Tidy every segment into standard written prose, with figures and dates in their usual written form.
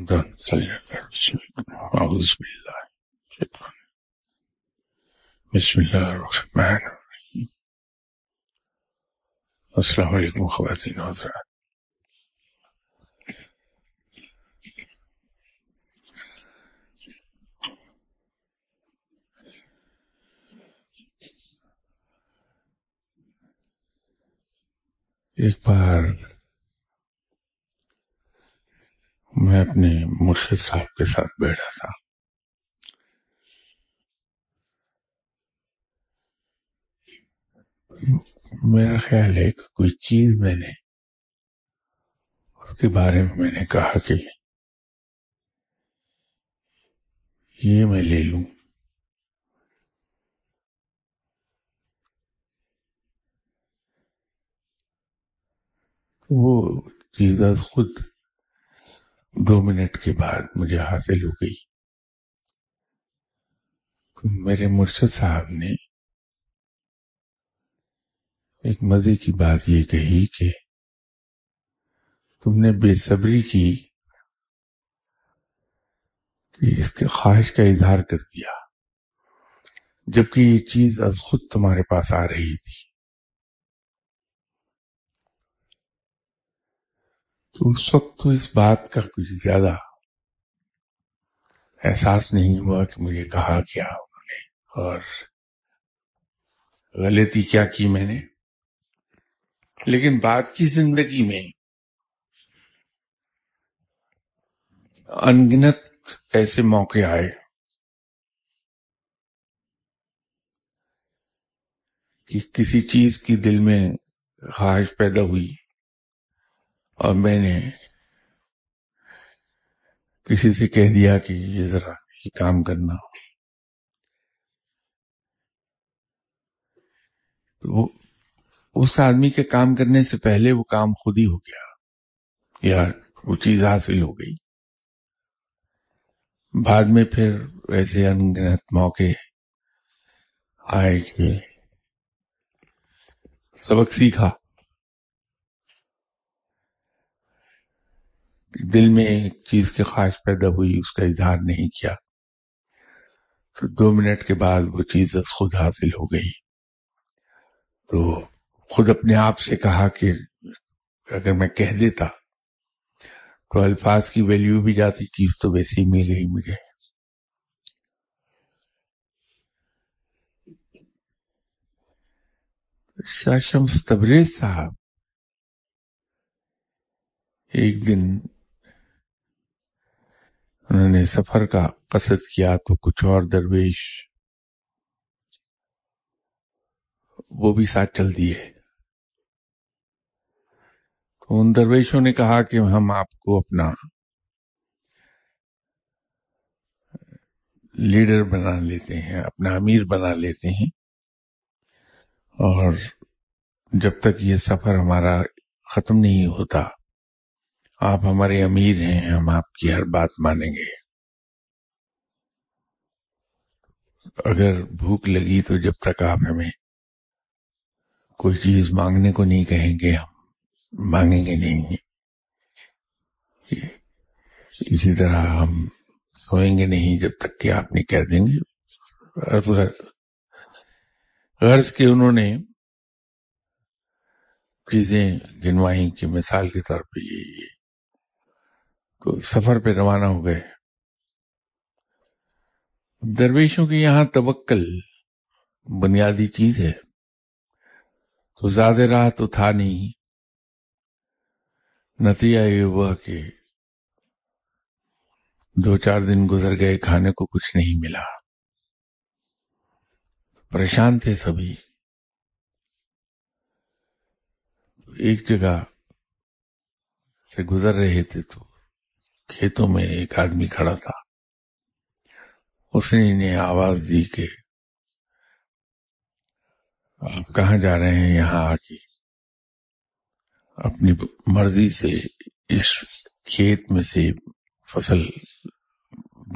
अस्सलाम वालेकुम ख़वातीन हज़रात। एक बार मैं अपने मुर्शिद साहब के साथ बैठा था, मेरा ख्याल है कि कोई चीज मैंने उसके बारे में मैंने कहा कि ये मैं ले लूं, वो चीज खुद 2 मिनट के बाद मुझे हासिल हो गई। तो मेरे मुर्शिद साहब ने एक मजे की बात ये कही कि तुमने बेसब्री की कि इसके ख्वाहिश का इजहार कर दिया, जबकि ये चीज आज खुद तुम्हारे पास आ रही थी। तो उस वक्त तो इस बात का कुछ ज्यादा एहसास नहीं हुआ कि मुझे कहा क्या उन्होंने और गलती क्या की मैंने, लेकिन बात की जिंदगी में अनगिनत ऐसे मौके आए कि किसी चीज की दिल में ख्वाहिश पैदा हुई और मैंने किसी से कह दिया कि ये जरा ये काम करना। वो उस आदमी के काम करने से पहले वो काम खुद ही हो गया या वो चीज हासिल हो गई। बाद में फिर ऐसे अनगिनत मौके आए कि सबक सीखा। दिल में एक चीज की ख्वाहिश पैदा हुई, उसका इजहार नहीं किया, तो 2 मिनट के बाद वो चीज खुद हासिल हो गई। तो खुद अपने आप से कहा कि अगर मैं कह देता तो अल्फाज की वैल्यू भी जाती, चीज तो वैसी मिल गई मुझे। शम्स तबरेज़ साहब एक दिन उन्होंने सफर का कसद किया तो कुछ और दरवेश वो भी साथ चल दिए। तो उन दरवेशों ने कहा कि हम आपको अपना लीडर बना लेते हैं, अपना अमीर बना लेते हैं, और जब तक ये सफर हमारा खत्म नहीं होता आप हमारे अमीर हैं, हम आपकी हर बात मानेंगे। अगर भूख लगी तो जब तक आप हमें कोई चीज मांगने को नहीं कहेंगे हम मांगेंगे नहीं, इसी तरह हम सोएंगे नहीं जब तक कि आप नहीं कह देंगे। अर्ज के उन्होंने चीजें गिनवाई की, मिसाल के तौर पे ये। तो सफर पे रवाना हो गए। दरवेशों के यहाँ तवक्कल बुनियादी चीज है, तो ज्यादा राह तो था नहीं। नतीजा ये हुआ कि 2-4 दिन गुजर गए, खाने को कुछ नहीं मिला, परेशान थे सभी। एक जगह से गुजर रहे थे तो खेतों में एक आदमी खड़ा था, उसने इन्हें आवाज दी कि आप कहाँ जा रहे हैं, यहाँ आके अपनी मर्जी से इस खेत में से फसल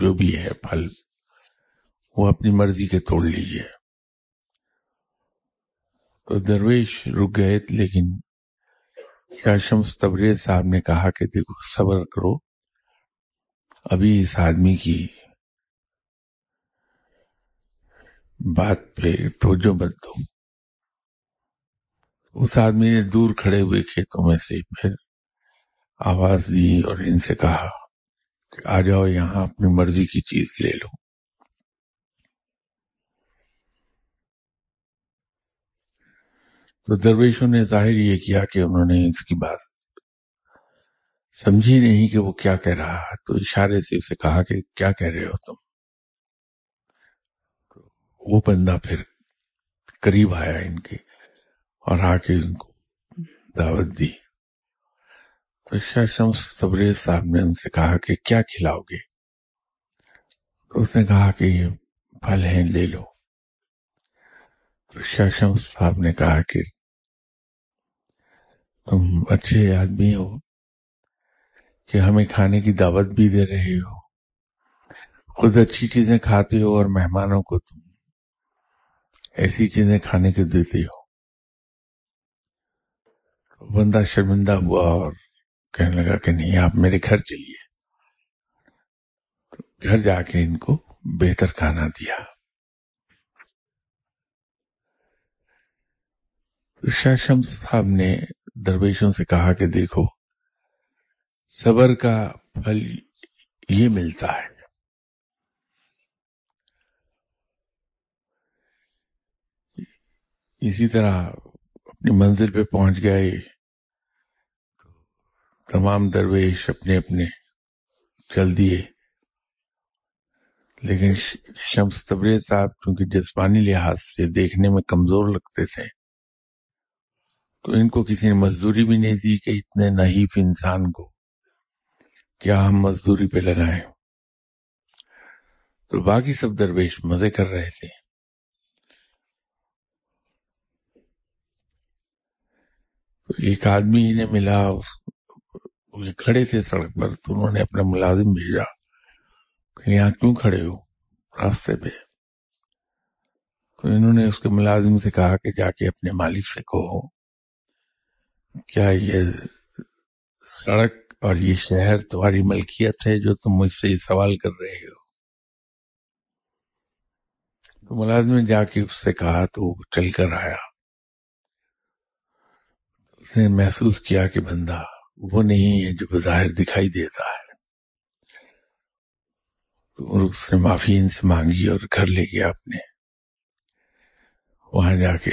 जो भी है फल वो अपनी मर्जी के तोड़ लीजिए। तो दरवेश रुक गए, लेकिन शम्स तबरेज़ साहब ने कहा कि देखो सब्र करो, अभी इस आदमी की बात पे तवज्जो मत दो। उस आदमी ने दूर खड़े हुए खेतों में से फिर आवाज दी और इनसे कहा कि आ जाओ यहां अपनी मर्जी की चीज ले लो। तो दरवेशों ने जाहिर ये किया कि उन्होंने इसकी बात समझी नहीं कि वो क्या कह रहा है, तो इशारे से उसे कहा कि क्या कह रहे हो तुम। वो बंदा फिर करीब आया इनके और आके इनको दावत दी। तो शाह शम्स तबरेज़ साहब ने उनसे कहा कि क्या खिलाओगे, तो उसने कहा कि फल हैं ले लो। तो शाह शम्स साहब ने कहा कि तुम अच्छे आदमी हो कि हमें खाने की दावत भी दे रहे हो, खुद अच्छी चीजें खाते हो और मेहमानों को तुम ऐसी चीजें खाने को देते हो। बंदा शर्मिंदा हुआ और कहने लगा कि नहीं आप मेरे घर चलिए। घर जाके इनको बेहतर खाना दिया। तो शाह शम्स साहब ने दरवेशों से कहा कि देखो सबर का फल ये मिलता है इसी तरह अपनी मंजिल पे पहुंच गए। तमाम दरवेश अपने अपने चल दिए, लेकिन शम्स तबरेज़ साहब क्योंकि जिस्मानी लिहाज से देखने में कमजोर लगते थे तो इनको किसी ने मजदूरी भी नहीं दी कि इतने नाहीफ इंसान को क्या हम मजदूरी पे लगाएं। तो बाकी सब दरवेश मजे कर रहे थे। तो एक आदमी इन्हें मिला, वो खड़े थे सड़क पर, तो उन्होंने अपना मुलाजिम भेजा कि यहाँ क्यों खड़े हो रास्ते पे। तो इन्होंने उसके मुलाजिम से कहा कि जाके अपने मालिक से कहो क्या ये सड़क और ये शहर तुम्हारी मलकियत है जो तुम मुझसे ये सवाल कर रहे हो। तो मुलाजिम ने जाके उससे कहा तो चल कर आया। उसने महसूस किया कि बंदा वो नहीं है जो बाहर दिखाई देता है। तो उसने माफी इनसे मांगी और घर ले गया अपने। वहां जाके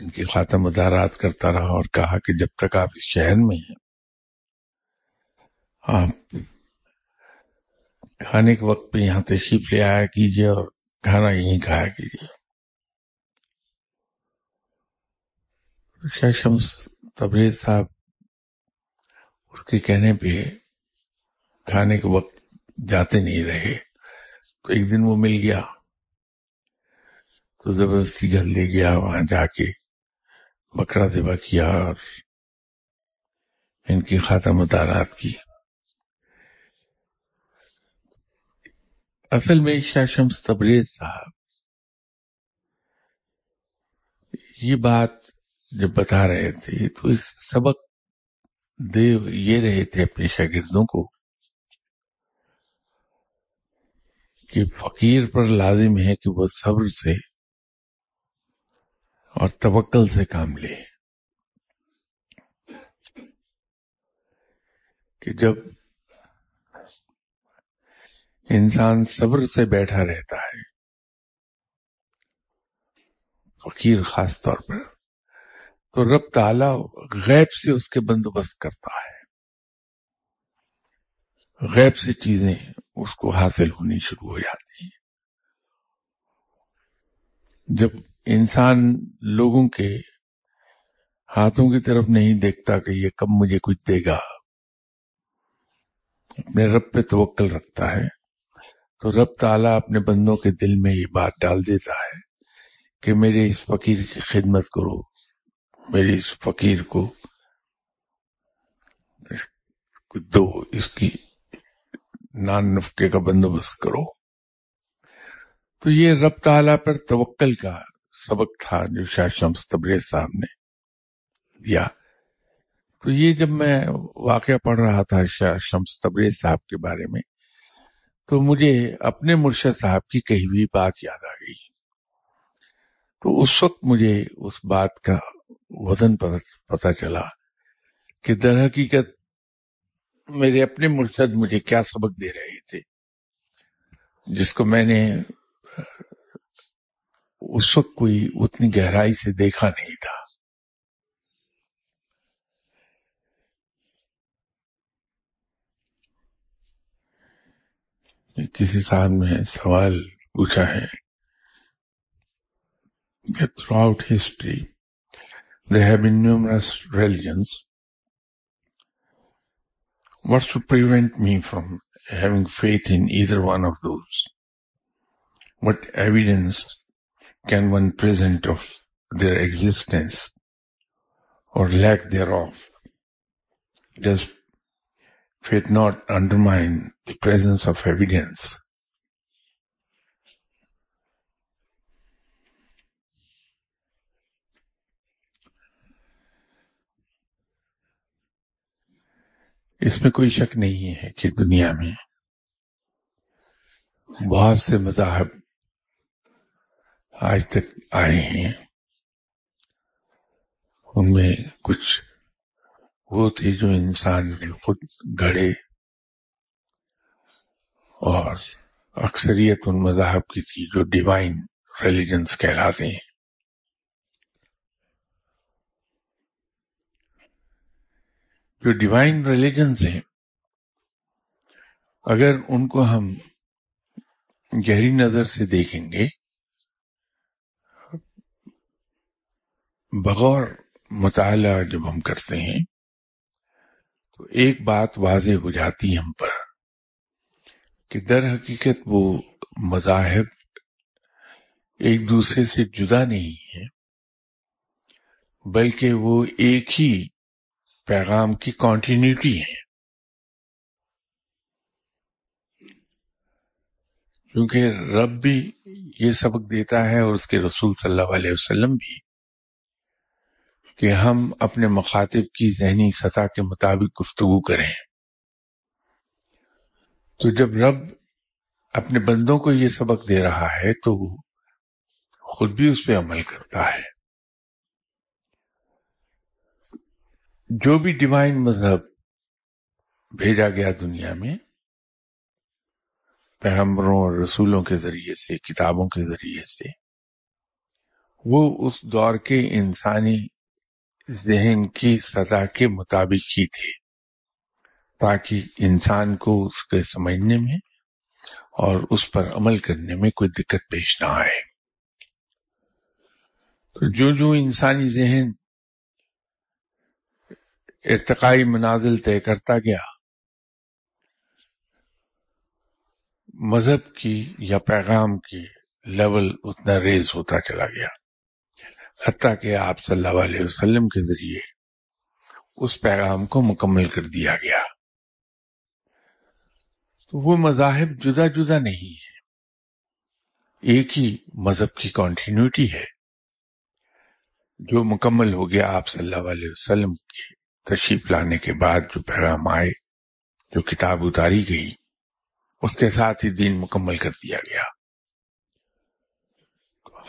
इनकी खातम उदारात करता रहा और कहा कि जब तक आप इस शहर में हैं आप खाने के वक्त पे यहाँ तशरीफ ले आया कीजिए और खाना यहीं खाया कीजिए। शाह शम्स तबरेज़ साहब उसके कहने पे खाने के वक्त जाते नहीं रहे। तो एक दिन वो मिल गया तो जबरदस्ती घर ले गया। वहां जाके बकरा ज़िबा किया और इनकी खातम उदारात की। असल में शाह शम्स तबरेज़ साहब ये बात जब बता रहे थे तो इस सबक दे ये रहे थे अपने शागिर्दों को कि फकीर पर लाजिम है कि वो सब्र से और तवक्कल से काम ले। कि जब इंसान सब्र से बैठा रहता है, फकीर खास तौर पर, तो रब ताला गैब से उसके बंदोबस्त करता है। गैब से चीजें उसको हासिल होनी शुरू हो जाती हैं। जब इंसान लोगों के हाथों की तरफ नहीं देखता कि ये कब मुझे कुछ देगा, अपने रब पे तवक्कल रखता है, तो रब ताला अपने बंदों के दिल में ये बात डाल देता है कि मेरे इस फकीर की खिदमत करो, मेरी इस फकीर को दो, इसकी नान नुफ्के का बंदोबस्त करो। तो ये रब ताला पर तवक्कल का सबक था जो शाह शम्स तबरेज़ साहब ने दिया। तो ये जब मैं वाकया पढ़ रहा था शाह शम्स तबरेज़ साहब के बारे में तो मुझे अपने मुर्शिद साहब की कही हुई बात याद आ गई। तो उस वक्त मुझे उस बात का वजन पता चला कि दर हकीकत मेरे अपने मुर्शिद मुझे क्या सबक दे रहे थे, जिसको मैंने उस वक्त कोई उतनी गहराई से देखा नहीं था। किसी साथ में सवाल पूछा है कि throughout history there have been numerous religions, what should prevent me from having faith in either one of those? What evidence can one present of their existence or lack thereof? Does faith not undermine the presence of evidence? इसमें कोई शक नहीं है कि दुनिया में बहुत से मज़ाहब आज तक आए हैं, उनमें कुछ वो थे जो इंसान ने खुद गढ़े और अक्सरियत उन मज़ाहब की थी जो डिवाइन रिलीजन्स कहलाते हैं। जो डिवाइन रिलीजन्स हैं, अगर उनको हम गहरी नजर से देखेंगे बगौर मुताला जब हम करते हैं, तो एक बात वाज़े हो जाती है हम पर कि दर हकीकत वो मज़ाहिब एक दूसरे से जुदा नहीं है, बल्कि वो एक ही पैगाम की कॉन्टिन्यूटी है। क्योंकि रब भी ये सबक देता है और उसके रसूल सल्लल्लाहु अलैहि वसल्लम भी, कि हम अपने मखातिब की ज़हनी सतह के मुताबिक गुफ्तगू करें। तो जब रब अपने बंदों को ये सबक दे रहा है तो खुद भी उस पर अमल करता है। जो भी डिवाइन मजहब भेजा गया दुनिया में पैगंबरों और रसूलों के जरिए से, किताबों के जरिए से, वो उस दौर के इंसानी जहन की सतह के मुताबिक ही थे, ताकि इंसान को उसके समझने में और उस पर अमल करने में कोई दिक्कत पेश ना आए। तो जो जो इंसानी जहन इर्तकाई मनाजिल तय करता गया, मजहब की या पैगाम की लेवल उतना रेज होता चला गया, हत्ता कि आप सल्लल्लाहु अलैहि वसल्लम के जरिए उस पैगाम को मुकम्मल कर दिया गया। तो वो मज़ाहिब जुदा जुदा नहीं है, एक ही मजहब की कॉन्टिन्यूटी है जो मुकम्मल हो गया आप सल्लल्लाहु अलैहि वसल्लम के तशरीफ लाने के बाद। जो पैगाम आए, जो किताब उतारी गई, उसके साथ ही दिन मुकम्मल कर दिया गया।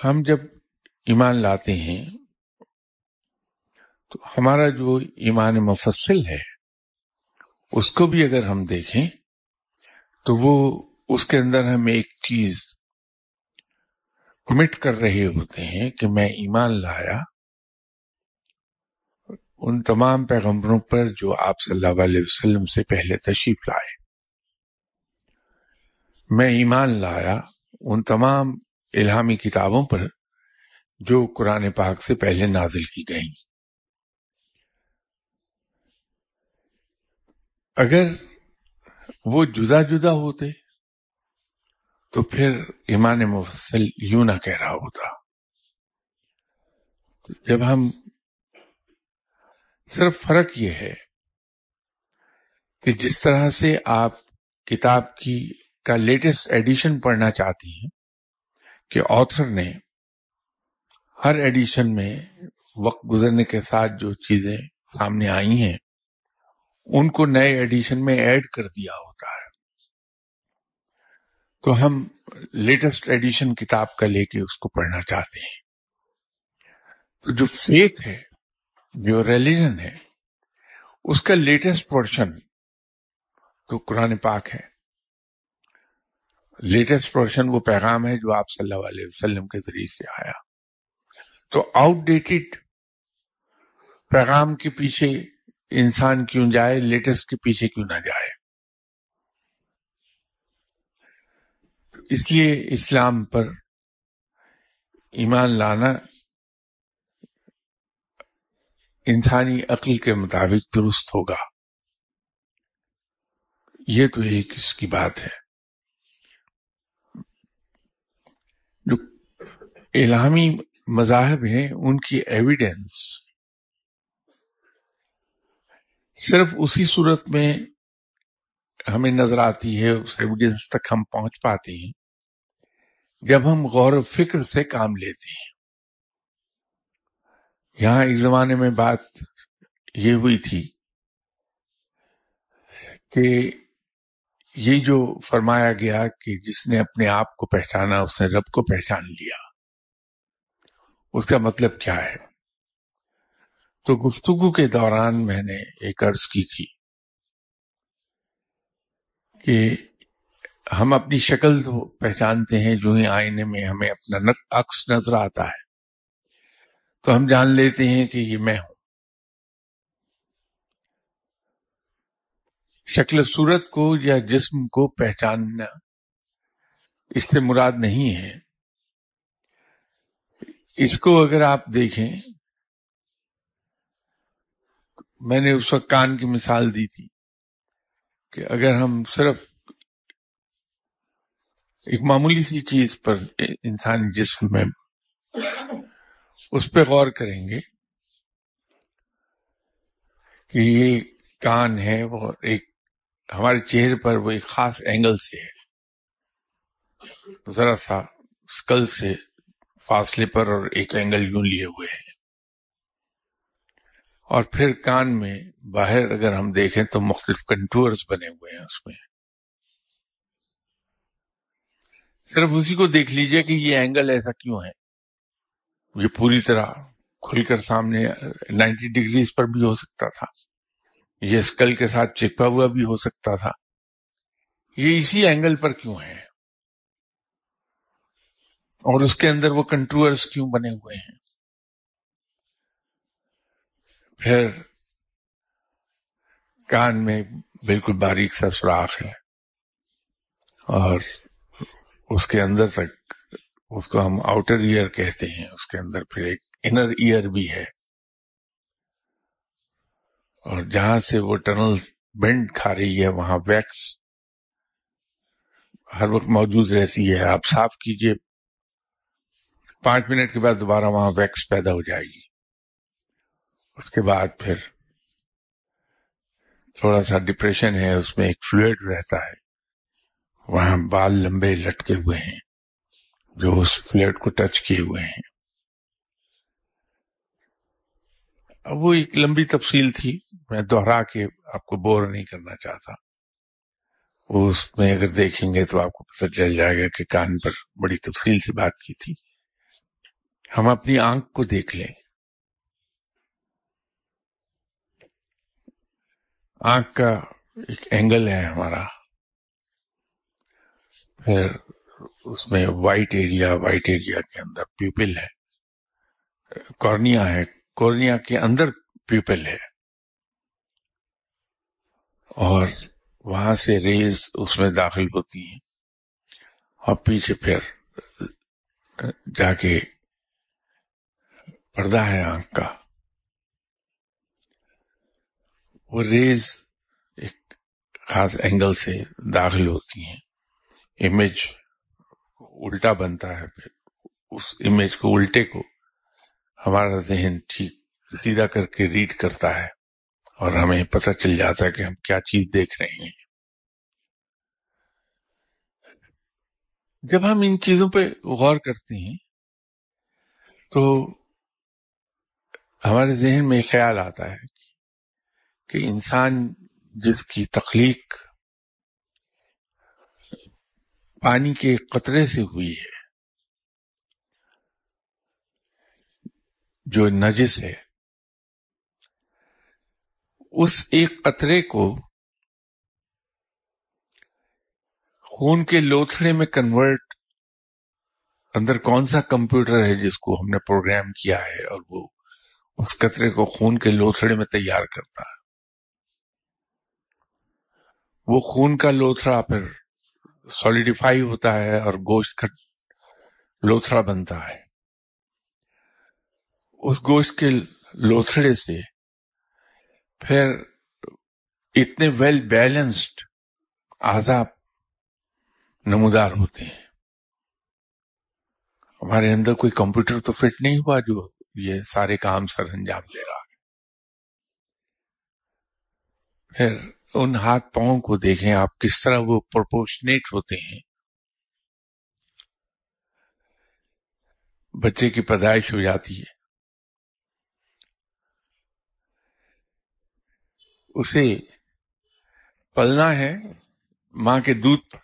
हम जब ईमान लाते हैं तो हमारा जो ईमान मुफस्सिल है उसको भी अगर हम देखें तो वो उसके अंदर हम एक चीज कमिट कर रहे होते हैं कि मैं ईमान लाया उन तमाम पैगंबरों पर जो आप सल्लल्लाहु अलैहि वसल्लम से पहले तशरीफ लाए। मैं ईमान लाया उन तमाम इल्हामी किताबों पर जो कुरान पाक से पहले नाजिल की गई। अगर वो जुदा जुदा होते तो फिर ईमान मुफस्सिल यूं ना कह रहा होता। तो जब हम सिर्फ फर्क ये है कि जिस तरह से आप किताब की का लेटेस्ट एडिशन पढ़ना चाहती हैं कि ऑथर ने हर एडिशन में वक्त गुजरने के साथ जो चीजें सामने आई हैं उनको नए एडिशन में ऐड कर दिया होता है, तो हम लेटेस्ट एडिशन किताब का लेके उसको पढ़ना चाहते हैं। तो जो फेथ है, जो रिलीजन है, उसका लेटेस्ट पोर्शन तो कुरान पाक है। लेटेस्ट पोर्शन वो पैगाम है जो आप सल्लल्लाहु अलैहि वसल्लम के जरिए से आया। तो आउटडेटेड पैगाम के पीछे इंसान क्यों जाए, लेटेस्ट के पीछे क्यों ना जाए। इसलिए इस्लाम पर ईमान लाना इंसानी अक्ल के मुताबिक दुरुस्त होगा, ये तो एक इसकी बात है। जो इलामी मज़ाहब हैं उनकी एविडेंस सिर्फ उसी सूरत में हमें नजर आती है, उस एविडेंस तक हम पहुंच पाते हैं जब हम गौर फिक्र से काम लेते हैं। यहां एक जमाने में बात ये हुई थी कि ये जो फरमाया गया कि जिसने अपने आप को पहचाना उसने रब को पहचान लिया, उसका मतलब क्या है। तो गुफ्तगू के दौरान मैंने एक अर्ज की थी कि हम अपनी शक्ल तो पहचानते हैं, जो ही आईने में हमें अपना अक्स नजर आता है तो हम जान लेते हैं कि ये मैं हूं। शक्ल सूरत को या जिस्म को पहचानना इससे मुराद नहीं है। इसको अगर आप देखें, मैंने उस वक्त कान की मिसाल दी थी कि अगर हम सिर्फ एक मामूली सी चीज पर, इंसानी जिस्म में, उस पर गौर करेंगे कि ये कान है, वो एक हमारे चेहरे पर वो एक खास एंगल से है, जरा सा स्कल से फासले पर और एक एंगल यूं लिए हुए है। और फिर कान में बाहर अगर हम देखें तो मुख्तलिफ कंटूर्स बने हुए हैं उसमें। सिर्फ उसी को देख लीजिए कि ये एंगल ऐसा क्यों है। ये पूरी तरह खुलकर सामने 90 डिग्रीज पर भी हो सकता था, ये स्कल के साथ चिपका हुआ भी हो सकता था, ये इसी एंगल पर क्यों है और उसके अंदर वो कंटूर्स क्यों बने हुए हैं। फिर कान में बिल्कुल बारीक सा सुराख है और उसके अंदर तक, उसको हम आउटर ईयर कहते हैं, उसके अंदर फिर एक इनर ईयर भी है और जहां से वो टनल बेंड खा रही है वहां वैक्स हर वक्त मौजूद रहती है। आप साफ कीजिए, 5 मिनट के बाद दोबारा वहां वैक्स पैदा हो जाएगी। उसके बाद फिर थोड़ा सा डिप्रेशन है, उसमें एक फ्लूइड रहता है, वहां बाल लंबे लटके हुए हैं जो उस फ्लूइड को टच किए हुए हैं। अब वो एक लंबी तफसील थी, मैं दोहरा के आपको बोर नहीं करना चाहता। उसमें अगर देखेंगे तो आपको पता चल जाएगा कि कान पर बड़ी तफसील से बात की थी। हम अपनी आंख को देख लें, आंख का एक एंगल है हमारा, फिर उसमें वाइट एरिया के अंदर प्यूपिल है, कॉर्निया है, कॉर्निया के अंदर प्यूपिल है और वहां से रेज उसमें दाखिल होती है और पीछे फिर जाके पर्दा है आंख का। वो रेज एक खास एंगल से दाखिल होती हैं, इमेज उल्टा बनता है, फिर उस इमेज को, उल्टे को, हमारा जहन ठीक सीधा करके रीड करता है और हमें पता चल जाता है कि हम क्या चीज देख रहे हैं। जब हम इन चीजों पे गौर करते हैं तो हमारे जहन में ख्याल आता है कि इंसान जिसकी तख्लीक पानी के कतरे से हुई है जो नजिस है, उस एक कतरे को खून के लोथड़े में कन्वर्ट अंदर कौन सा कंप्यूटर है जिसको हमने प्रोग्राम किया है और वो उस कतरे को खून के लोथड़े में तैयार करता है। वो खून का लोथड़ा फिर सॉलिडिफाई होता है और गोश्त का लोथड़ा बनता है। उस गोश्त के लोथड़े से फिर इतने वेल बैलेंस्ड आज़ा नमूदार होते हैं। हमारे अंदर कोई कंप्यूटर तो फिट नहीं हुआ जो ये सारे काम सर अंजाम दे रहा है। फिर उन हाथ पांव को देखें आप, किस तरह वो प्रोपोर्शनेट होते हैं। बच्चे की पैदाइश हो जाती है, उसे पलना है मां के दूध पर,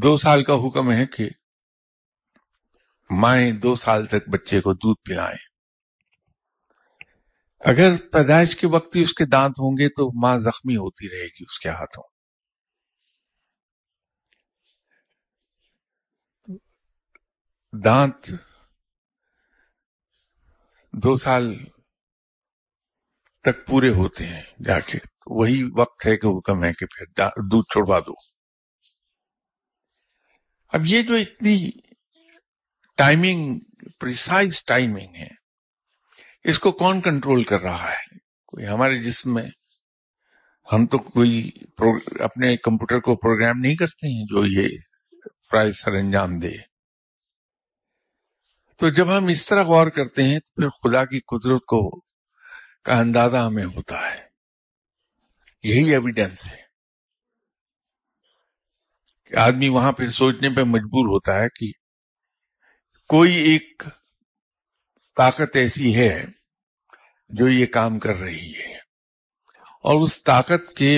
दो साल का हुक्म है कि माएं 2 साल तक बच्चे को दूध पिलाएं। अगर पैदाइश के वक्त ही उसके दांत होंगे तो मां जख्मी होती रहेगी उसके हाथों। दांत 2 साल तक पूरे होते हैं जाके, तो वही वक्त है कि हुक्म है कि फिर दूध छोड़वा दो। अब ये जो इतनी टाइमिंग, प्रिसाइज टाइमिंग है, इसको कौन कंट्रोल कर रहा है? कोई हमारे जिस्म में, हम तो कोई अपने कंप्यूटर को प्रोग्राम नहीं करते हैं जो ये फ्राई सरंजाम दे। तो जब हम इस तरह गौर करते हैं तो फिर खुदा की कुदरत को का अंदाजा हमें होता है। यही एविडेंस है। आदमी वहां फिर सोचने पे मजबूर होता है कि कोई एक ताकत ऐसी है जो ये काम कर रही है, और उस ताकत के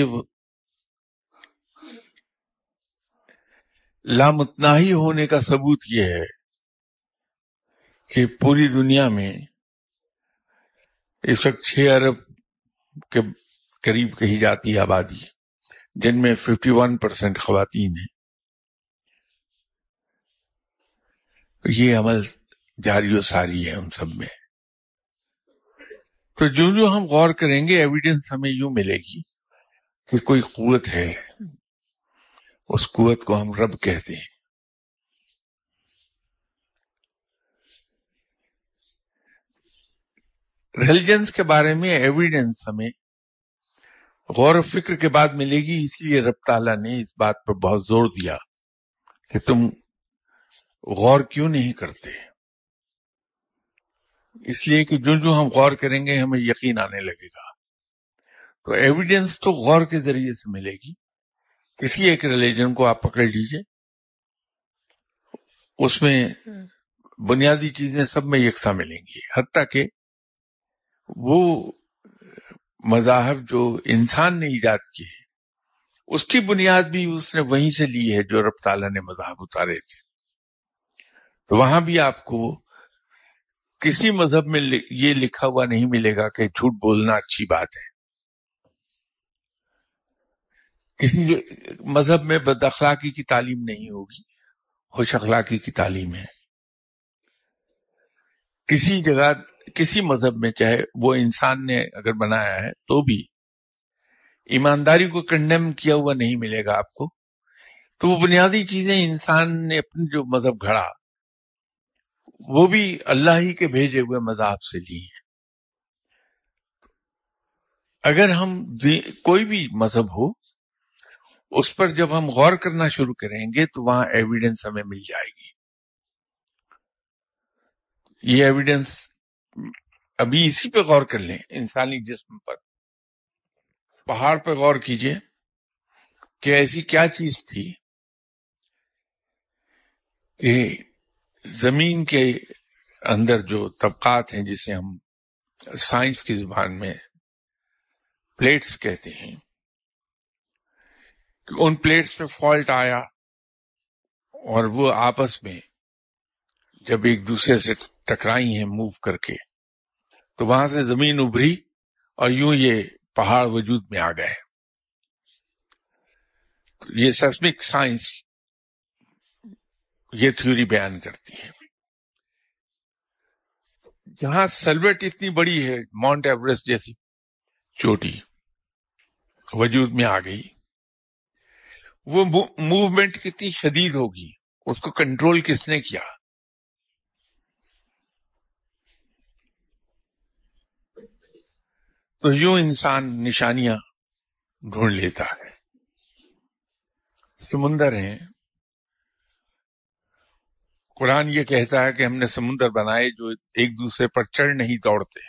लामुतनाही होने का सबूत ये है कि पूरी दुनिया में इस वक्त 6 अरब के करीब कही जाती आबादी, जिनमें 51% खवातीन है। ये अमल जारियो सारी है उन सब में। तो जो जो हम गौर करेंगे एविडेंस हमें यूं मिलेगी कि कोई कुव्वत है, उस कुव्वत को हम रब कहते हैं। रिलीजन्स के बारे में एविडेंस हमें गौर और फिक्र के बाद मिलेगी, इसलिए रब ताला ने इस बात पर बहुत जोर दिया कि तुम गौर क्यों नहीं करते, इसलिए कि जो जो हम गौर करेंगे हमें यकीन आने लगेगा। तो एविडेंस तो गौर के जरिए से मिलेगी। किसी एक रिलीजन को आप पकड़ लीजिए, उसमें बुनियादी चीजें सब में यकसा मिलेंगी। हत्ता कि वो मज़ाहब जो इंसान ने ईजाद किए, उसकी बुनियाद भी उसने वहीं से ली है जो रब ताला ने मज़ाहब उतारे थे। तो वहां भी आपको किसी मजहब में ये लिखा हुआ नहीं मिलेगा कि झूठ बोलना अच्छी बात है। किसी मजहब में बदअखलाकी की तालीम नहीं होगी, खुश अखलाकी की तालीम है। किसी जगह, किसी मजहब में, चाहे वो इंसान ने अगर बनाया है तो भी, ईमानदारी को कंडेम किया हुआ नहीं मिलेगा आपको। तो वो बुनियादी चीजें इंसान ने अपने जो मजहब घड़ा, वो भी अल्लाह ही के भेजे हुए मजहब से ली है। अगर हम कोई भी मजहब हो, उस पर जब हम गौर करना शुरू करेंगे तो वहां एविडेंस हमें मिल जाएगी। ये एविडेंस अभी इसी पे गौर कर लें, इंसानी जिस्म पर, पहाड़ पर गौर कीजिए कि ऐसी क्या चीज थी कि जमीन के अंदर जो तबकात हैं, जिसे हम साइंस की जुबान में प्लेट्स कहते हैं कि उन प्लेट्स पे फॉल्ट आया और वो आपस में जब एक दूसरे से टकराई हैं मूव करके, तो वहां से जमीन उभरी और यूं ये पहाड़ वजूद में आ गए। ये सेस्मिक साइंस ये थ्योरी बयान करती है। जहां सलवेट इतनी बड़ी है, माउंट एवरेस्ट जैसी चोटी वजूद में आ गई, वो मूवमेंट कितनी शदीद होगी, उसको कंट्रोल किसने किया? तो यूं इंसान निशानियां ढूंढ लेता है। समुंदर है, कुरान ये कहता है कि हमने समुंदर बनाए जो एक दूसरे पर चढ़ नहीं दौड़ते।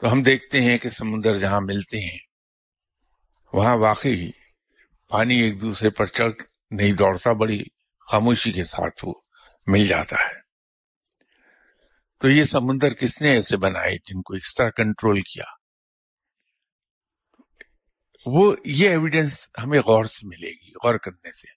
तो हम देखते हैं कि समुंदर जहां मिलते हैं वहां वाकई पानी एक दूसरे पर चढ़ नहीं दौड़ता, बड़ी खामोशी के साथ वो मिल जाता है। तो ये समुंदर किसने ऐसे बनाए जिनको इस तरह कंट्रोल किया? वो ये एविडेंस हमें गौर से मिलेगी, गौर करने से।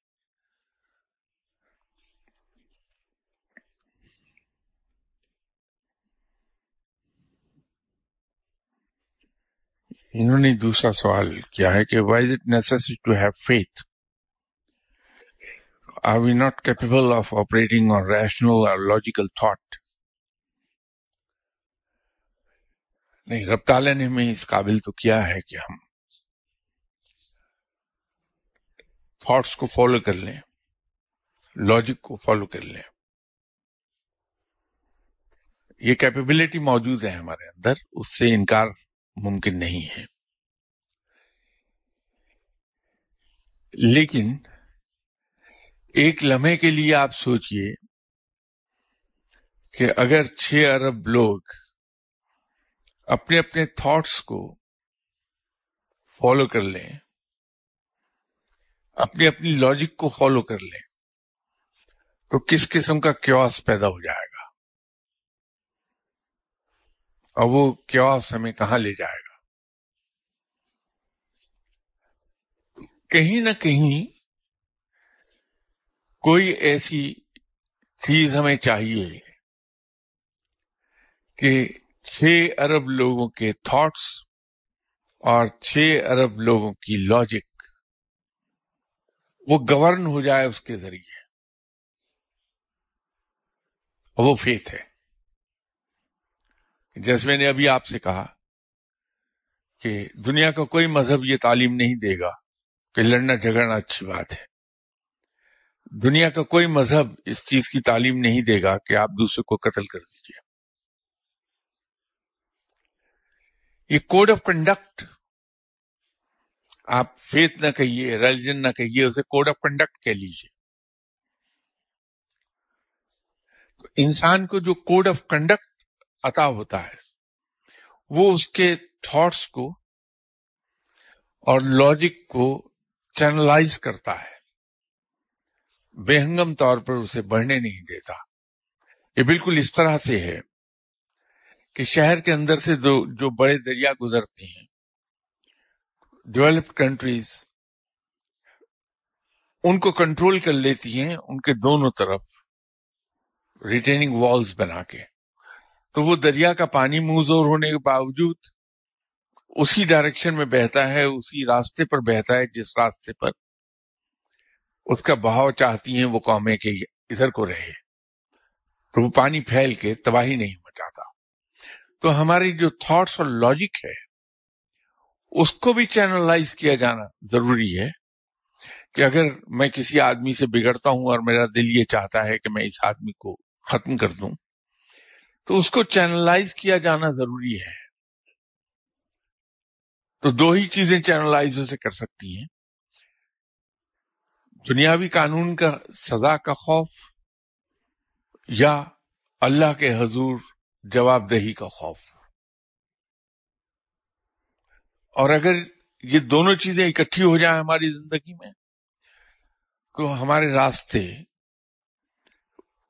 इन्होंने दूसरा सवाल किया है कि why is it necessary to have faith? Are we not capable of operating on rational और लॉजिकल थॉट? नहीं, रब ताला ने हमें इस काबिल तो किया है कि हम थॉट्स को फॉलो कर लें, लॉजिक को फॉलो कर लें। ये कैपेबिलिटी मौजूद है हमारे अंदर, उससे इनकार मुमकिन नहीं है। लेकिन एक लम्हे के लिए आप सोचिए कि अगर 6 अरब लोग अपने अपने थॉट्स को फॉलो कर लें, अपनी अपनी लॉजिक को फॉलो कर लें, तो किस किस्म का क्योस पैदा हो जाएगा और वो क्योस हमें कहां ले जाएगा? कहीं ना कहीं कोई ऐसी चीज हमें चाहिए कि 6 अरब लोगों के थॉट्स और 6 अरब लोगों की लॉजिक वो गवर्न हो जाए उसके जरिए, और वो फेथ है। जैसे मैंने अभी आपसे कहा कि दुनिया का कोई मजहब ये तालीम नहीं देगा कि लड़ना झगड़ना अच्छी बात है। दुनिया का कोई मजहब इस चीज की तालीम नहीं देगा कि आप दूसरे को कत्ल कर दीजिए। ये कोड ऑफ कंडक्ट, आप फेथ ना कहिए, रिलीजन ना कहिए, उसे कोड ऑफ कंडक्ट कह लीजिए। तो इंसान को जो कोड ऑफ कंडक्ट अता होता है वो उसके थॉट्स को और लॉजिक को चैनलाइज करता है, बेहंगम तौर पर उसे बढ़ने नहीं देता। ये बिल्कुल इस तरह से है कि शहर के अंदर से जो बड़े दरिया गुजरते हैं, डेवलप्ड कंट्रीज उनको कंट्रोल कर लेती हैं, उनके दोनों तरफ रिटेनिंग वॉल्स बना के। तो वो दरिया का पानी मुंहजोर होने के बावजूद उसी डायरेक्शन में बहता है, उसी रास्ते पर बहता है जिस रास्ते पर उसका बहाव चाहती हैं वो कौमें के इधर को रहे। तो वो पानी फैल के तबाही नहीं मचाता। तो हमारी जो थॉट्स और लॉजिक है उसको भी चैनलाइज किया जाना जरूरी है कि अगर मैं किसी आदमी से बिगड़ता हूं और मेरा दिल ये चाहता है कि मैं इस आदमी को खत्म कर दूं, तो उसको चैनलाइज किया जाना जरूरी है। तो दो ही चीजें चैनलाइज उसे कर सकती हैं, दुनियावी कानून का सजा का खौफ या अल्लाह के हुजूर जवाबदेही का खौफ। और अगर ये दोनों चीजें इकट्ठी हो जाए हमारी जिंदगी में, तो हमारे रास्ते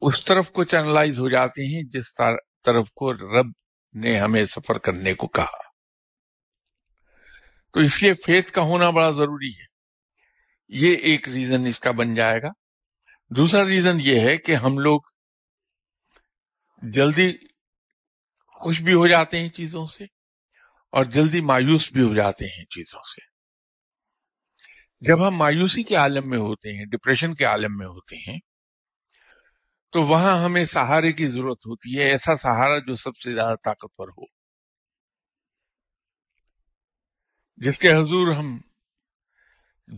उस तरफ को चैनलाइज हो जाते हैं जिस तरफ को रब ने हमें सफर करने को कहा। तो इसलिए फेथ का होना बड़ा जरूरी है। ये एक रीजन इसका बन जाएगा। दूसरा रीजन ये है कि हम लोग जल्दी खुश भी हो जाते हैं चीजों से और जल्दी मायूस भी हो जाते हैं चीजों से। जब हम मायूसी के आलम में होते हैं, डिप्रेशन के आलम में होते हैं, तो वहां हमें सहारे की जरूरत होती है, ऐसा सहारा जो सबसे ज्यादा ताकतवर हो, जिसके हुजूर हम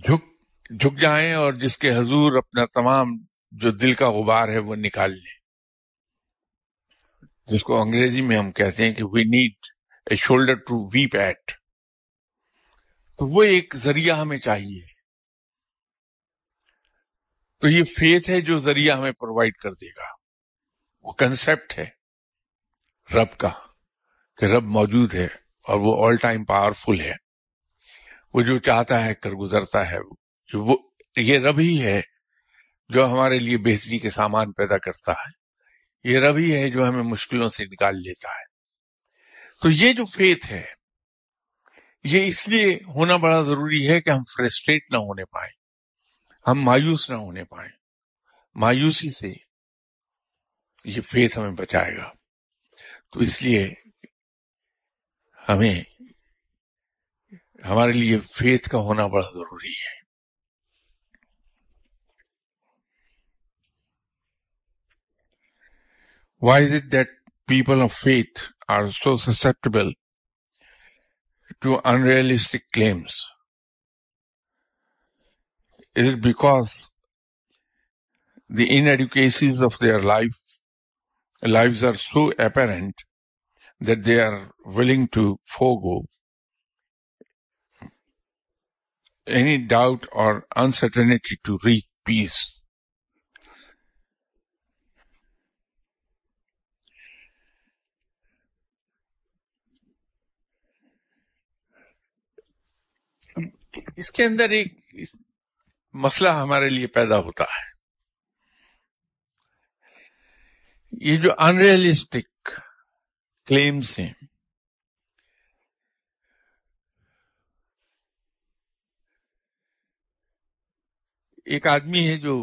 झुक जाएं और जिसके हुजूर अपना तमाम जो दिल का गुबार है वो निकाल लें, जिसको अंग्रेजी में हम कहते हैं कि we need a shoulder to weep at. तो वो एक जरिया हमें चाहिए। तो ये फेथ है जो जरिया हमें प्रोवाइड कर देगा। वो कंसेप्ट है रब का, कि रब मौजूद है और वो ऑल टाइम पावरफुल है, वो जो चाहता है कर गुजरता है। वो ये रब ही है जो हमारे लिए बेहतरी के सामान पैदा करता है, ये रब ही है जो हमें मुश्किलों से निकाल लेता है। तो ये जो फेथ है ये इसलिए होना बड़ा जरूरी है कि हम फ्रस्ट्रेट ना होने पाए, हम मायूस ना होने पाए। मायूसी से ये फेथ हमें बचाएगा। तो इसलिए हमें हमारे लिए फेथ का होना बड़ा जरूरी है। Why is it that people of faith are so susceptible to unrealistic claims? Is it because the inadequacies of their lives are so apparent that they are willing to forego any doubt or uncertainty to reach peace? इसके अंदर एक मसला हमारे लिए पैदा होता है। ये जो अनरियलिस्टिक क्लेम्स हैं, एक आदमी है जो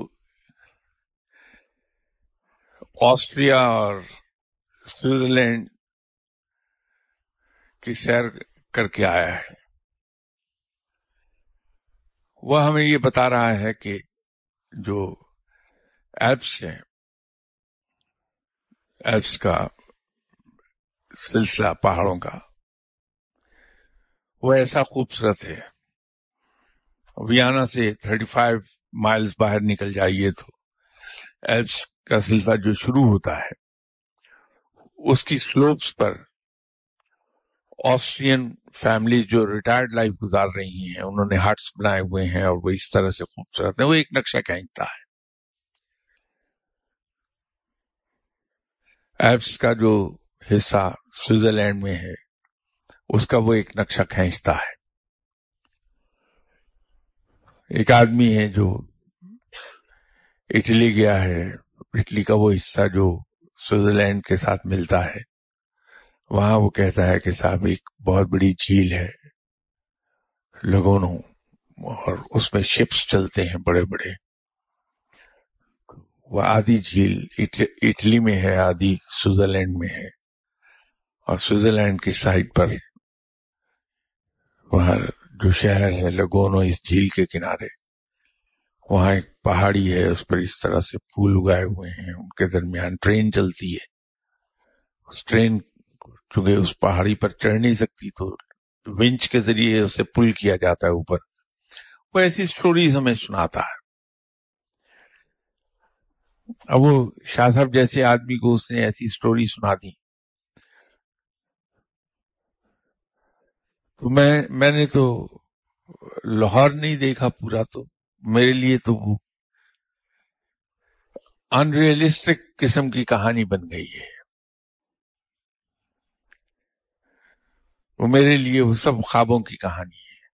ऑस्ट्रिया और स्विट्जरलैंड की सैर करके आया है, वह हमें ये बता रहा है कि जो एल्प्स है, एल्प्स का सिलसिला पहाड़ों का, वो ऐसा खूबसूरत है। वियाना से 35 माइल्स बाहर निकल जाइए तो एल्प्स का सिलसिला जो शुरू होता है, उसकी स्लोप्स पर ऑस्ट्रियन फैमिली जो रिटायर्ड लाइफ गुजार रही हैं, उन्होंने हट्स बनाए हुए हैं और वो इस तरह से खूबसूरत है। वो एक नक्शा खींचता है एल्प्स का जो हिस्सा स्विट्जरलैंड में है उसका, वो एक नक्शा खींचता है। एक आदमी है जो इटली गया है, इटली का वो हिस्सा जो स्विट्जरलैंड के साथ मिलता है, वहां वो कहता है कि साहब एक बहुत बड़ी झील है लुगानो और उसमें शिप्स चलते हैं बड़े बड़े। वह आधी झील इटली में है, आधी स्विट्जरलैंड में है, और स्विट्जरलैंड की साइड पर वहां जो शहर है लुगानो, इस झील के किनारे वहां एक पहाड़ी है, उस पर इस तरह से फूल उगाए हुए हैं, उनके दरमियान ट्रेन चलती है। उस ट्रेन चूंकि उस पहाड़ी पर चढ़ नहीं सकती तो विंच के जरिए उसे पुल किया जाता है ऊपर। वो ऐसी स्टोरीज हमें सुनाता है। अब वो शाह साहब जैसे आदमी को उसने ऐसी स्टोरी सुना दी तो मैंने तो लाहौर नहीं देखा पूरा, तो मेरे लिए तो वो अनरियलिस्टिक किस्म की कहानी बन गई है। वो मेरे लिए वो सब ख्वाबों की कहानी है।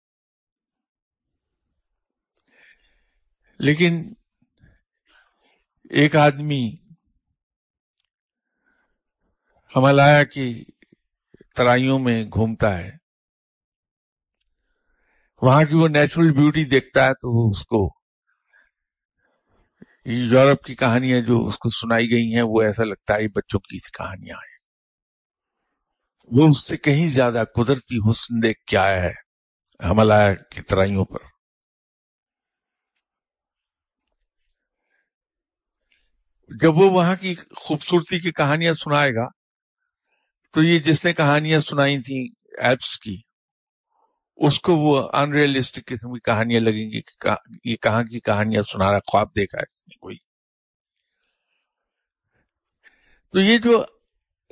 लेकिन एक आदमी हिमालय की तराइयों में घूमता है वहां की वो नेचुरल ब्यूटी देखता है तो वो उसको यूरोप की कहानियां जो उसको सुनाई गई हैं वो ऐसा लगता है बच्चों की कहानियां हैं। वो उससे कहीं ज्यादा कुदरती हुस्न देख के आया है हिमालय की तराइयों पर। जब वो वहां की खूबसूरती की कहानियां सुनाएगा तो ये जिसने कहानियां सुनाई थी एल्प्स की उसको वो अनरियलिस्टिक किस्म की कहानियां लगेंगी कि ये कहाँ की कहानियां सुना रहा है, ख्वाब देखा है इसने कोई। तो ये जो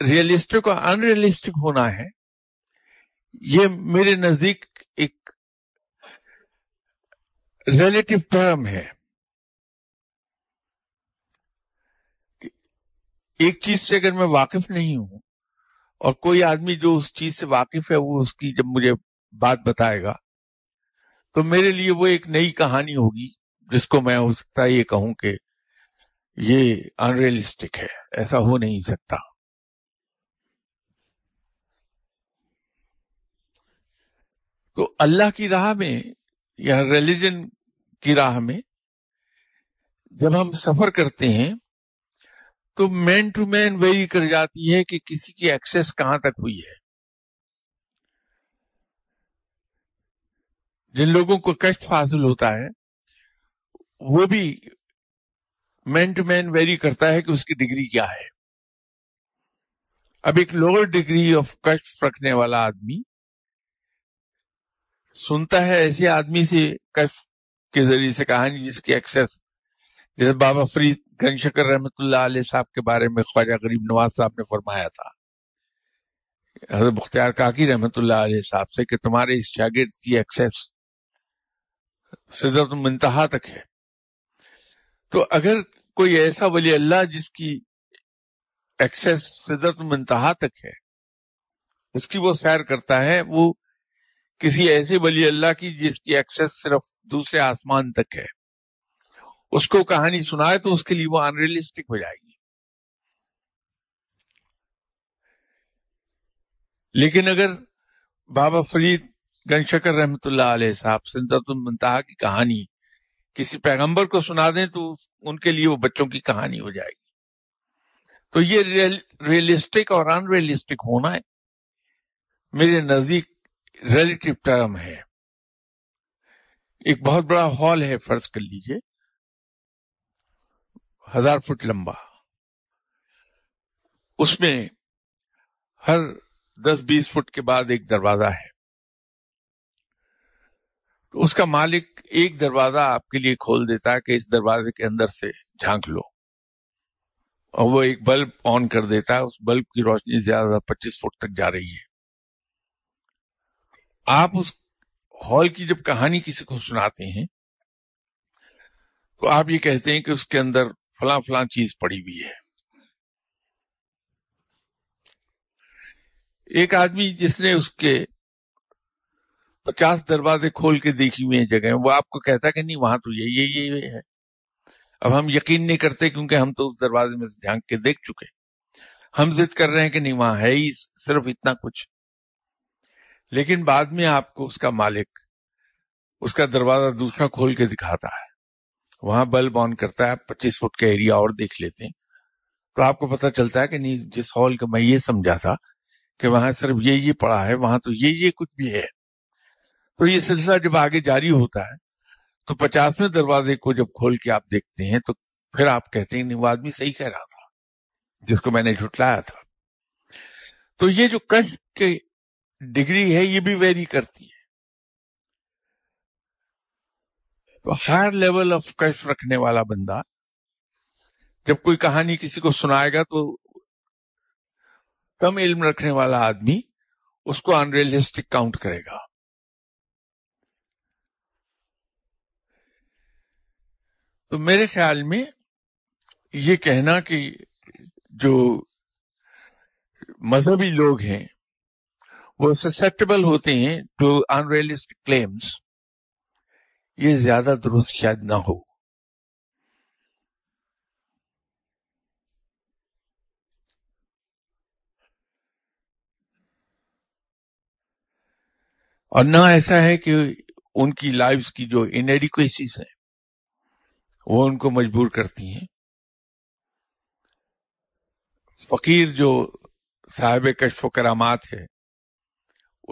रियलिस्टिक और अनरियलिस्टिक होना है ये मेरे नजदीक एक रिलेटिव टर्म है। एक चीज से अगर मैं वाकिफ नहीं हूं और कोई आदमी जो उस चीज से वाकिफ है वो उसकी जब मुझे बात बताएगा तो मेरे लिए वो एक नई कहानी होगी जिसको मैं हो सकता है ये कहूं कि ये अनरियलिस्टिक है, ऐसा हो नहीं सकता। तो अल्लाह की राह में या रिलीजन की राह में जब हम सफर करते हैं तो मैन टू मैन वेरी कर जाती है कि किसी की एक्सेस कहां तक हुई है। जिन लोगों को कष्ट हासिल होता है वो भी मैन टू मैन वेरी करता है कि उसकी डिग्री क्या है। अब एक लोअर डिग्री ऑफ कष्ट रखने वाला आदमी सुनता है ऐसे आदमी से कष्ट के जरिए से कहानी जिसकी एक्सेस, जैसे बाबा फरीद गंज शकर रहमतुल्लाह अलैह साहब के बारे में ख्वाजा गरीब नवाज साहब ने फरमाया था हजरत बख्तियार काकी रहमतुल्लाह अलैह साहब से कि तुम्हारे इस शागिर्द की एक्सेस सिद्रत मुंतहा तक है। तो अगर कोई ऐसा वली अल्लाह जिसकी एक्सेस सिद्रत मुंतहा तक है उसकी वो सैर करता है, वो किसी ऐसे वली अल्लाह की जिसकी एक्सेस सिर्फ दूसरे आसमान तक है उसको कहानी सुनाए तो उसके लिए वो अनरियलिस्टिक हो जाएगी। लेकिन अगर बाबा फरीद गंज शकर रहमतुल्लाह अलैह साहब सिद्रतुल मुंतहा की कहानी किसी पैगंबर को सुना दें तो उनके लिए वो बच्चों की कहानी हो जाएगी। तो ये रियलिस्टिक और अनरियलिस्टिक होना है मेरे नजदीक रिलेटिव टर्म है। एक बहुत बड़ा हॉल है, फर्ज कर लीजिए 1000 फुट लंबा, उसमें हर 10-20 फुट के बाद एक दरवाजा है। तो उसका मालिक एक दरवाजा आपके लिए खोल देता है कि इस दरवाजे के अंदर से झांक लो, और वो एक बल्ब ऑन कर देता है। उस बल्ब की रोशनी ज्यादा 25 फुट तक जा रही है। आप उस हॉल की जब कहानी किसी को सुनाते हैं तो आप ये कहते हैं कि उसके अंदर फलां फलां चीज पड़ी हुई है। एक आदमी जिसने उसके 50 दरवाजे खोल के देखी हुई है जगह, वो आपको कहता है कि नहीं वहां तो ये है। अब हम यकीन नहीं करते क्योंकि हम तो उस दरवाजे में झांक के देख चुके। हम जिद कर रहे हैं कि नहीं वहां है ही सिर्फ इतना कुछ। लेकिन बाद में आपको उसका मालिक उसका दरवाजा दूसरा खोल के दिखाता है, वहां बल्ब ऑन करता है, 25 फुट का एरिया और देख लेते हैं। तो आपको पता चलता है कि नहीं जिस हॉल का मैं ये समझा था कि वहां सिर्फ ये पड़ा है, वहां तो ये कुछ भी है। तो ये सिलसिला जब आगे जारी होता है तो 50वें दरवाजे को जब खोल के आप देखते हैं तो फिर आप कहते हैं नहीं वो आदमी सही कह रहा था जिसको मैंने झुटलाया था। तो ये जो कष्ट के डिग्री है ये भी वेरी करती है। तो हायर लेवल ऑफ कष्ट रखने वाला बंदा जब कोई कहानी किसी को सुनाएगा तो कम इल्म रखने वाला आदमी उसको अनरियलिस्टिक काउंट करेगा। तो मेरे ख्याल में ये कहना कि जो मजहबी लोग हैं वो ससेप्टेबल होते हैं टू अनरियलिस्टिक क्लेम्स, ये ज्यादा दुरुस्त शायद ना हो। और ना ऐसा है कि उनकी लाइफ की जो इनएडिक्वेसीज हैं वो उनको मजबूर करती हैं। फकीर जो साहिब कश्फ व करामात है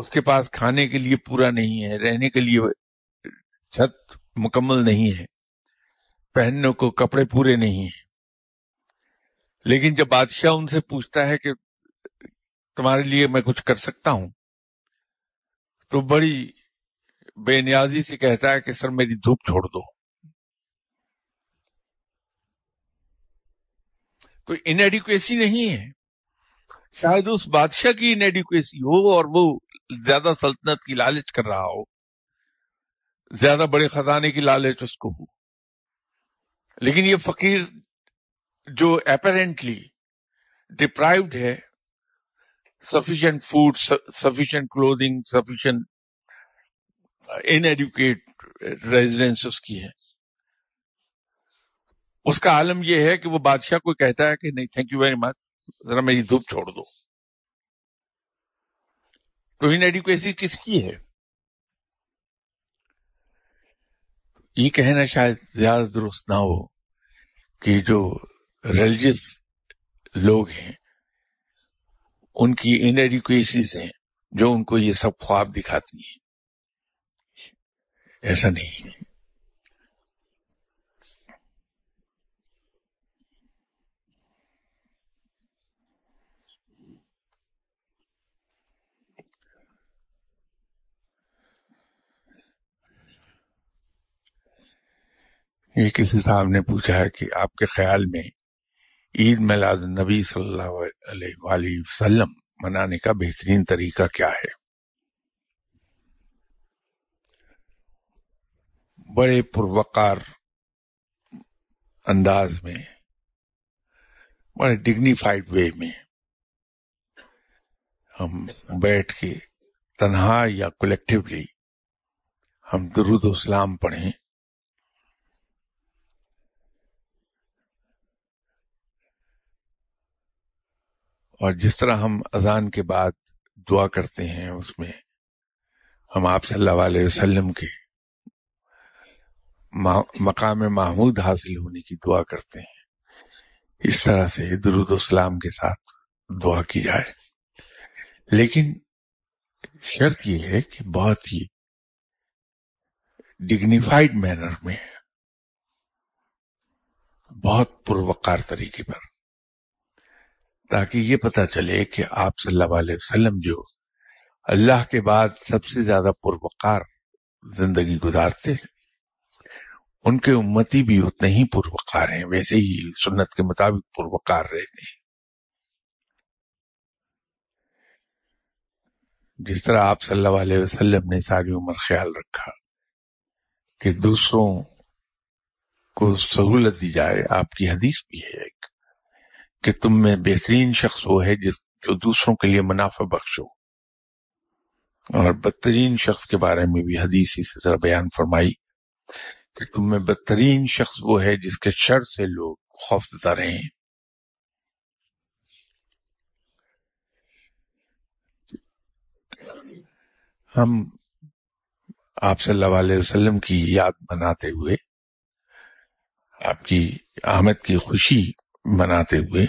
उसके पास खाने के लिए पूरा नहीं है, रहने के लिए छत मुकम्मल नहीं है, पहनने को कपड़े पूरे नहीं हैं, लेकिन जब बादशाह उनसे पूछता है कि तुम्हारे लिए मैं कुछ कर सकता हूं तो बड़ी बेनियाजी से कहता है कि सर मेरी धूप छोड़ दो। कोई इनएडिक्वेसी नहीं है, शायद उस बादशाह की इनएडिक्वेसी हो और वो ज्यादा सल्तनत की लालच कर रहा हो, ज्यादा बड़े खजाने की लालच उसको हो। लेकिन ये फकीर जो एपेरेंटली डिप्राइव्ड है sufficient food, sufficient clothing, sufficient inadequate residence उसकी है, उसका आलम यह है कि वो बादशाह को कहता है कि नहीं थैंक यू वेरी मच, जरा मेरी धूप छोड़ दो। तो इनएडिक्वेसी किसकी है? ये कहना शायद ज्यादा दुरुस्त ना हो कि जो रिलीजियस लोग हैं उनकी इनएडिक्वेसीज हैं जो उनको ये सब ख्वाब दिखाती हैं, ऐसा नहीं है। ये किसी साहब ने पूछा है कि आपके ख्याल में ईद मिलाद नबी सल्लल्लाहु अलैहि वसल्लम मनाने का बेहतरीन तरीका क्या है? बड़े पुरवकार अंदाज में, बड़े डिग्निफाइड वे में हम बैठ के तन्हा या कलेक्टिवली हम दुरूद सलाम पढ़ें, और जिस तरह हम अजान के बाद दुआ करते हैं उसमें हम आप सल्लल्लाहु अलैहि वसल्लम के मकाम महमूद हासिल होने की दुआ करते हैं, इस तरह से दुरूद और सलाम के साथ दुआ की जाए। लेकिन शर्त यह है कि बहुत ही डिग्निफाइड मैनर में, बहुत पुरवकार तरीके पर, ताकि ये पता चले कि आप सल्लल्लाहु अलैहि वसल्लम जो अल्लाह के बाद सबसे ज्यादा पुरवकार जिंदगी गुजारते हैं, उनके उम्मती भी उतने ही पुरवकार हैं, वैसे ही सुन्नत के मुताबिक पुरवकार रहते हैं। जिस तरह आप सल्लल्लाहु अलैहि वसल्लम ने सारी उम्र ख्याल रखा कि दूसरों को सहूलत दी जाए, आपकी हदीस भी है कि तुम में बेहतरीन शख्स वो है जिस जो दूसरों के लिए मुनाफा बख्श हो, और बदतरीन शख्स के बारे में भी हदीस इस तरह बयान फरमाई कि तुम में बदतरीन शख्स वो है जिसके शर से लोग खौफजदा रहे। हम आप सल्लल्लाहु अलैहि वसल्लम की याद मनाते हुए, आपकी आमद की खुशी मनाते हुए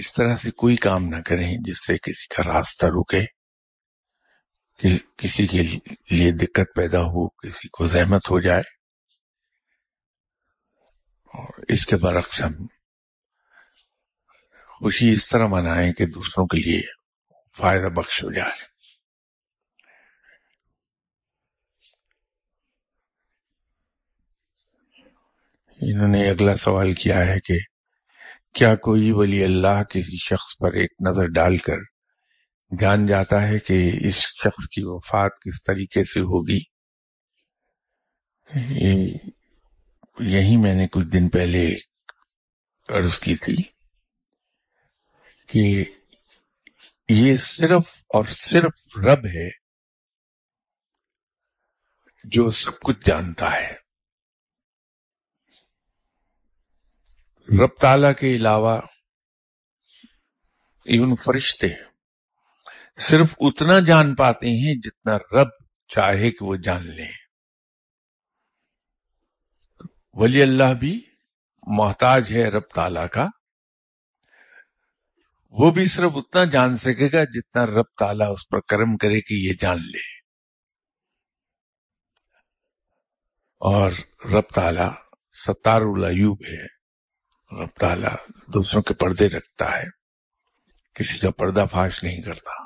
इस तरह से कोई काम ना करें जिससे किसी का रास्ता रुके, किसी के लिए दिक्कत पैदा हो, किसी को जहमत हो जाए। और इसके बरक्स हम खुशी इस तरह मनाएं कि दूसरों के लिए फायदा बख्श हो जाए। इन्होंने अगला सवाल किया है कि क्या कोई वली अल्लाह किसी शख्स पर एक नजर डालकर जान जाता है कि इस शख्स की वफात किस तरीके से होगी? यही मैंने कुछ दिन पहले अर्ज की थी कि ये सिर्फ और सिर्फ रब है जो सब कुछ जानता है। रब ताला के अलावा इवन फरिश्ते सिर्फ उतना जान पाते हैं जितना रब चाहे कि वो जान लें। वली अल्लाह भी मोहताज है रब ताला का, वो भी सिर्फ उतना जान सकेगा जितना रब ताला उस पर करम करे कि ये जान ले। और रब ताला सत्तारुल अयूब है, रब ताला दूसरों के पर्दे रखता है, किसी का पर्दाफाश नहीं करता।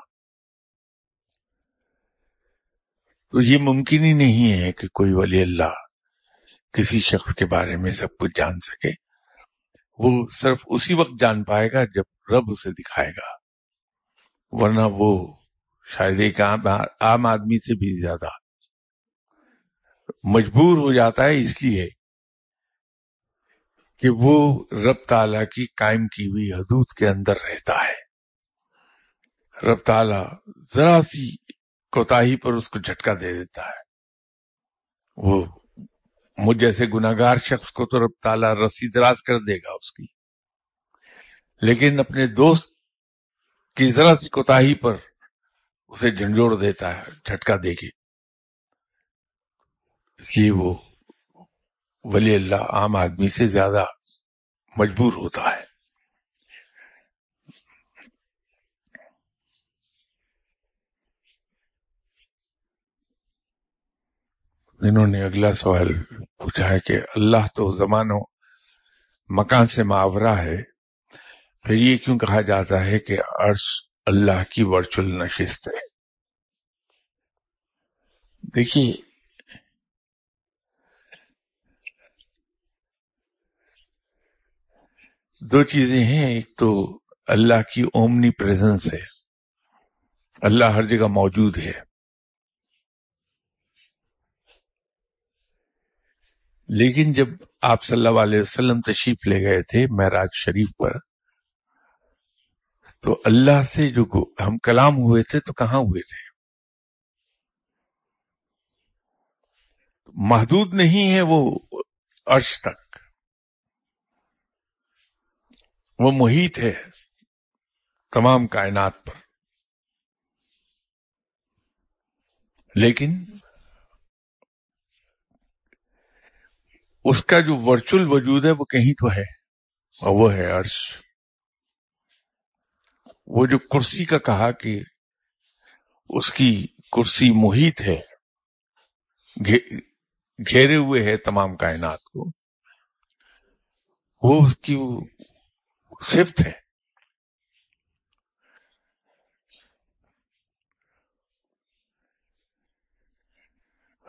तो ये मुमकिन ही नहीं है कि कोई वली अल्लाह किसी शख्स के बारे में सब कुछ जान सके। वो सिर्फ उसी वक्त जान पाएगा जब रब उसे दिखाएगा, वरना वो शायद एक आम आदमी से भी ज्यादा मजबूर हो जाता है, इसलिए कि वो रब ताला की कायम की हुई हदूद के अंदर रहता है। रब ताला जरा सी कोताही पर उसको झटका दे देता है। वो मुझ जैसे गुनाहगार शख्स को तो रब ताला रस्सी दराज कर देगा उसकी, लेकिन अपने दोस्त की जरा सी कोताही पर उसे झंझोड़ देता है, झटका देके। इसलिए वो वली अल्लाह आम आदमी से ज्यादा मजबूर होता है। इन्होंने अगला सवाल पूछा है कि अल्लाह तो जमानो मकान से मावरा है, फिर ये क्यों कहा जाता है कि अर्श अल्लाह की वर्चुअल नशिस्त है? देखिए, दो चीजें हैं। एक तो अल्लाह की ओमनी प्रेजेंस है, अल्लाह हर जगह मौजूद है, लेकिन जब आप सल्लल्लाहु अलैहि वसल्लम तशरीफ ले गए थे महराज शरीफ पर, तो अल्लाह से जो हम कलाम हुए थे तो कहाँ हुए थे? महदूद नहीं है वो अर्श तक, वो मुहीत है तमाम कायनात पर, लेकिन उसका जो वर्चुअल वजूद है वो कहीं तो है, और वो है अर्श। वो जो कुर्सी का कहा कि उसकी कुर्सी मुहित है, घेरे हुए है तमाम कायनात को, वो उसकी सिफ्त है।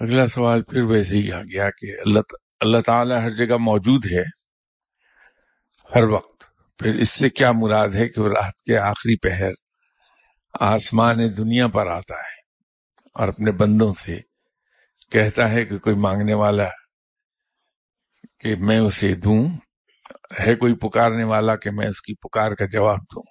अगला सवाल फिर वैसे ही आ गया कि अल्लाह ताला हर जगह मौजूद है हर वक्त, फिर इससे क्या मुराद है कि वो रात के आखिरी पहर आसमान दुनिया पर आता है और अपने बंदों से कहता है कि कोई मांगने वाला कि मैं उसे दूं है, कोई पुकारने वाला कि मैं उसकी पुकार का जवाब दूं।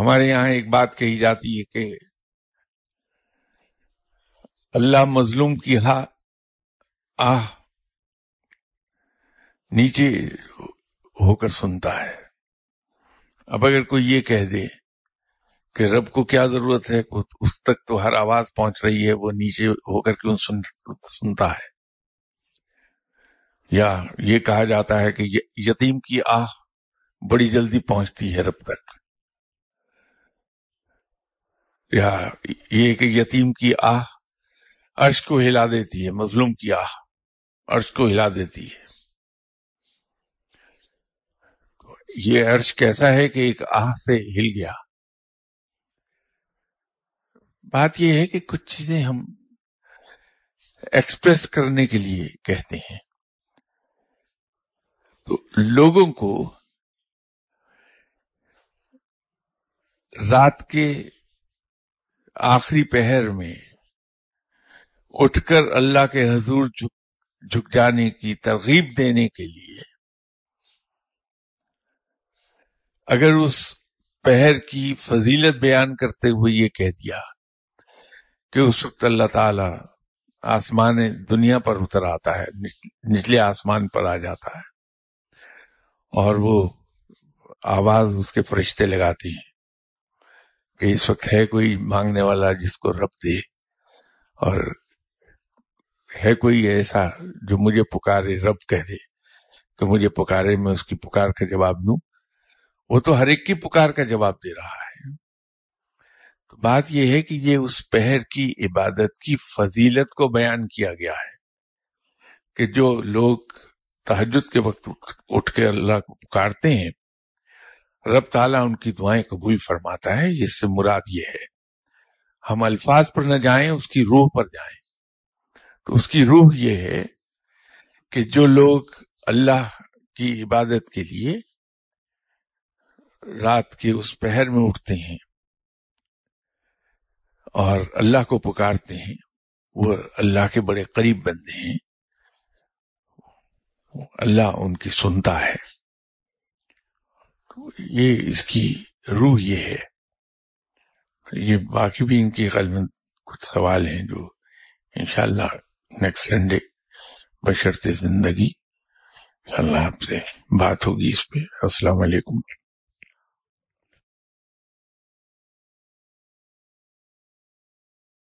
हमारे यहाँ एक बात कही जाती है कि अल्लाह मजलूम की आह नीचे होकर सुनता है। अब अगर कोई ये कह दे कि रब को क्या जरूरत है, उस तक तो हर आवाज पहुंच रही है, वो नीचे होकर क्यों सुनता है? या ये कहा जाता है कि यतीम की आह बड़ी जल्दी पहुंचती है रब तक, या ये कि यतीम की आह अर्श को हिला देती है, मजलूम की आह अर्श को हिला देती है। ये अर्श कैसा है कि एक आह से हिल गया। बात यह है कि कुछ चीजें हम एक्सप्रेस करने के लिए कहते हैं, तो लोगों को रात के आखिरी पहर में उठकर अल्लाह के हुजूर झुक जाने की तरगीब देने के लिए, अगर उस पहर की फजीलत बयान करते हुए ये कह दिया कि उस वक्त अल्लाह ताला आसमान दुनिया पर उतर आता है, निचले आसमान पर आ जाता है, और वो आवाज उसके फरिश्ते लगाती हैं कि इस वक्त है कोई मांगने वाला जिसको रब दे, और है कोई ऐसा जो मुझे पुकारे, रब कह दे कि मुझे पुकारे, मैं उसकी पुकार का जवाब दूं। वो तो हर एक की पुकार का जवाब दे रहा है। तो बात यह है कि ये उस पहर की इबादत की फजीलत को बयान किया गया है कि जो लोग तहज्जुद के वक्त उठ के अल्लाह को पुकारते हैं, रब ताला उनकी दुआएं कबूल फरमाता है। इससे मुराद ये है हम अल्फाज पर न जाएं, उसकी रूह पर जाएं। तो उसकी रूह ये है कि जो लोग अल्लाह की इबादत के लिए रात के उस पहर में उठते हैं और अल्लाह को पुकारते हैं, वो अल्लाह के बड़े करीब बंदे हैं, अल्लाह उनकी सुनता है। तो ये इसकी रूह ये है। तो ये बाकी भी इनके ख्याल में कुछ सवाल हैं जो इंशाल्लाह नेक्स्ट संडे बशर्ते जिंदगी इंशाल्लाह आपसे बात होगी इस पे। अस्सलाम वालेकुम।